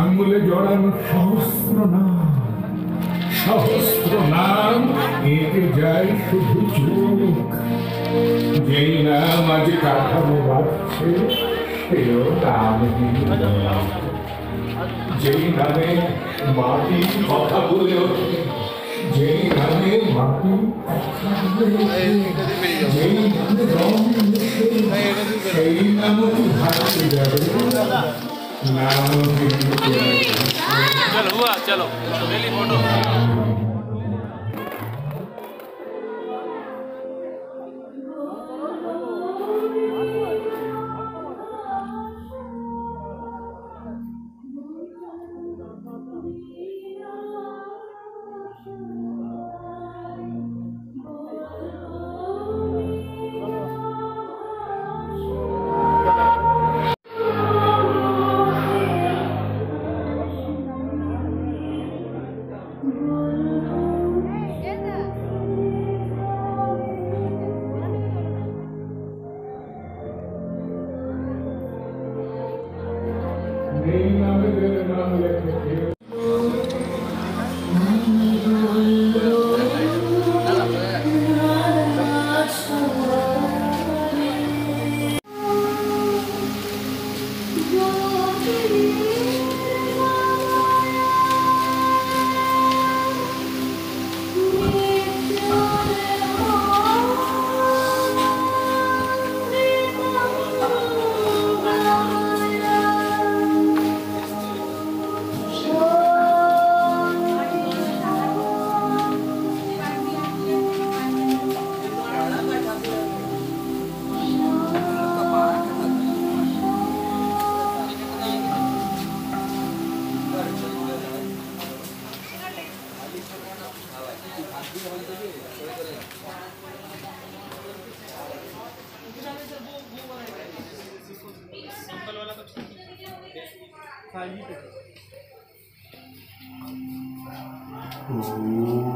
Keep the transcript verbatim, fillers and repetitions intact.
আঙ্গুলে জড়ানো সহস্র নাম, সহস্র নাম এতে যাই শুধু চোখ। যেই নাম আজ কাঠামো বাঁধছে সেও নাম, যেই নামে মাটি কথা বলে ওঠে, যেই নামে মাটি কথা বলে ওঠে, যেই নামে রং মিশে, সেই নামও কি হারিয়ে যাবে? चलो हुआ चलो रेली फोटो Ooh.